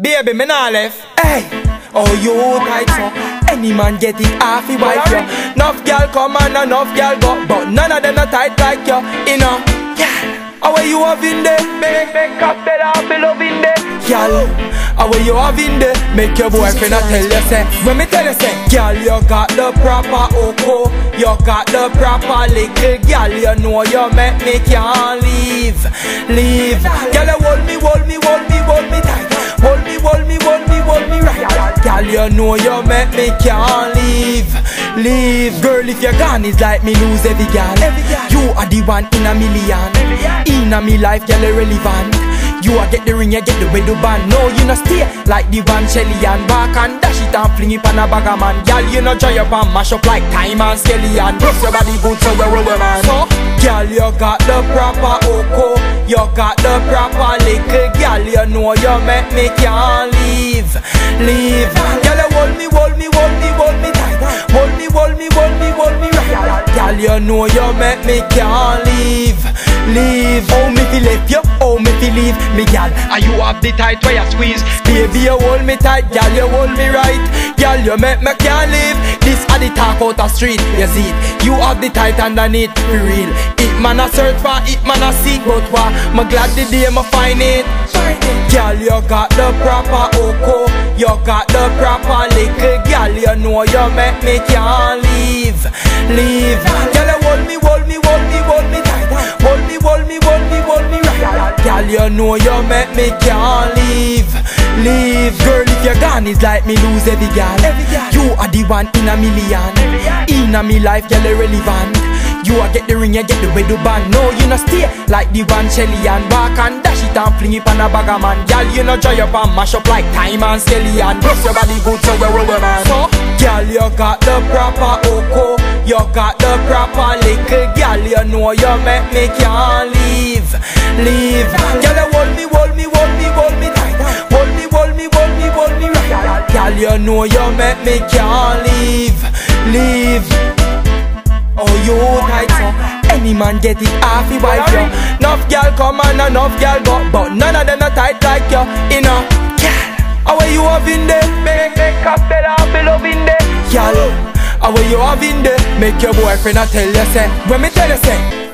Baby, me nah left. Hey, oh you tight fuck. Any man get it off his wife, yo. Enough girl come and enough girl go, but none of them not tight like you. You know, yeah. How are you having there? Make up that I be loving there. Girl, how are you having there? Make your boyfriend a tell you say. When me tell you say, girl, you got the proper oko, you got the proper little girl. You know you make me can't leave, leave. Girl, hold me, hold me, hold me, hold me tight. Hold me, hold me, hold me, hold me right. Girl, you know you make me can't leave, leave. Girl, if you're gone, it's like me lose every girl. You are the one in a million. In a me life, girl, you're relevant. You a get the ring, you get the way the band. No, you no stay like the van Shelly and back and dash it and fling it on a bag of man. Girl, you no dry up and mash up like time and skelly and brush your body boots so you're over man. So, girl, you got the proper oko, you got the proper liquor. Girl, you know you make me can't leave, leave. Girl, you hold me, hold me, hold me, hold me tight. Hold me, hold me, hold me, hold me right. Girl, you know you make me can't leave, leave. Oh, me feel left you, oh, me feel leave. Me gal, and you have the tight where you squeeze. Baby, you hold me tight, gal, you hold me right. Gal, you make me can't live. This are the talk out the street, you see it. You have the tight underneath, for real. It man a search for, it man a seek. But why, me glad the day me find it. Gal, you got the proper oko, you got the proper liquor. Gal, you know you make me can't leave, leave. Gal, you hold me, hold me, hold me, hold me tight. Hold me, hold me, hold me, hold me right. Gal, you know you make me can't leave, leave. Girl, if you're gone, it's like me lose every girl. You are the one in a million. In a me life, girl, you're relevant. You a get the ring, you get the way the band. No, you no stay like the van Shelly and back and dash it and fling it on a bag of man. Girl, you no dry up and mash up like time and skelly and brush your body good so you're over man. So, girl, you got the proper oko, you got the proper liquor. Girl, you know you make me can't leave, leave. Girl, hold me, hold me, hold me, hold me tight. Hold me, hold me, hold me, hold me right. Girl, you know you make me can't leave, leave. Oh, you tight so. Any man get it off his wife, yo. Enough girl come and enough girl go, but none of them are tight like you. You know, yeah. How are you having there? Make up that I be loving there. Y'all, how are you having there? Make your boyfriend I tell you say. When me tell you say.